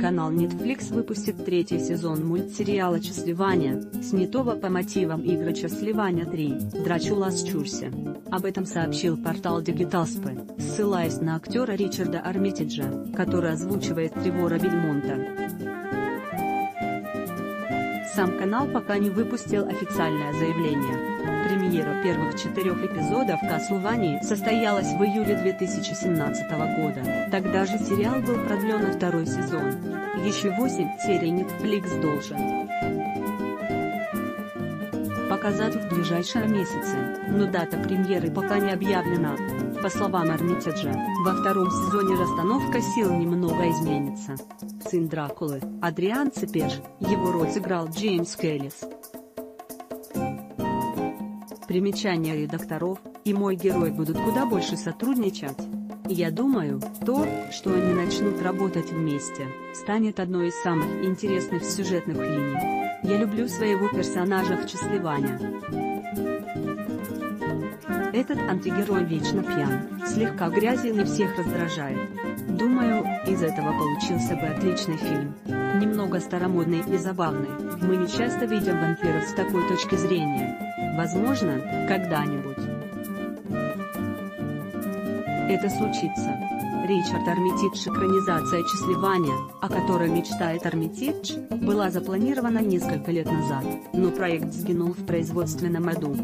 Канал Netflix выпустит третий сезон мультсериала «Часливания», снятого по мотивам игры «Часливания 3. Драчула счурся». Об этом сообщил портал Digital Spy, ссылаясь на актера Ричарда Армитиджа, который озвучивает Тревора Бельмонта. Сам канал пока не выпустил официальное заявление. Премьера первых 4 эпизодов «Каслвании» состоялась в июле 2017 года. Тогда же сериал был продлен на 2-й сезон. Еще 8 серий Netflix должен показать в ближайшие месяцы, но дата премьеры пока не объявлена. По словам Армитиджа, во 2-м сезоне расстановка сил немного изменится. Сын Дракулы, Адриан Цепеш, его роль сыграл Джеймс Кэллис. Примечания редакторов: и мой герой будут куда больше сотрудничать. Я думаю, то, что они начнут работать вместе, станет одной из самых интересных сюжетных линий. Я люблю своего персонажа в «Часливания». Этот антигерой вечно пьян, слегка грязен и всех раздражает. Думаю, из этого получился бы отличный фильм. Немного старомодный и забавный, мы не часто видим вампиров с такой точки зрения. Возможно, когда-нибудь это случится. Ричард Армитидж. Экранизация «Часливания», о которой мечтает Армитидж, была запланирована несколько лет назад, но проект сгинул в производственном аду.